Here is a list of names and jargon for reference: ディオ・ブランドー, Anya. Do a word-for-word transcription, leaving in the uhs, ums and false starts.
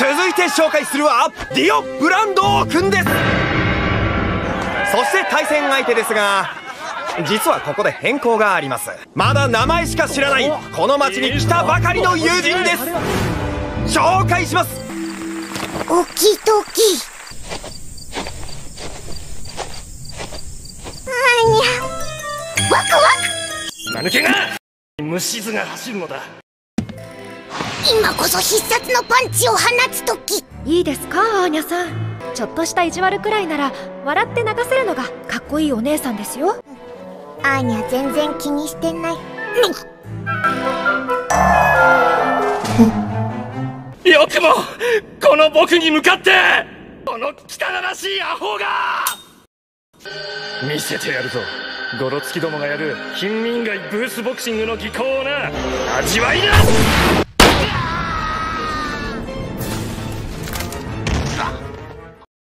続いて紹介するはディオ・ブランドー君です。そして対戦相手ですが、実はここで変更があります。まだ名前しか知らないこの町に来たばかりの友人です。紹介します。おきどきあにゃワクワク何気が虫図が走るのだ。今こそ必殺のパンチを放つとき。いいですかアーニャさん、ちょっとした意地悪くらいなら笑って流せるのがかっこいいお姉さんですよ。アーニャ全然気にしてない。よくもこの僕に向かってこの汚らしいアホが。見せてやるぞ、ゴロツキどもがやる貧民街ブースボクシングの技巧をな。味わいな。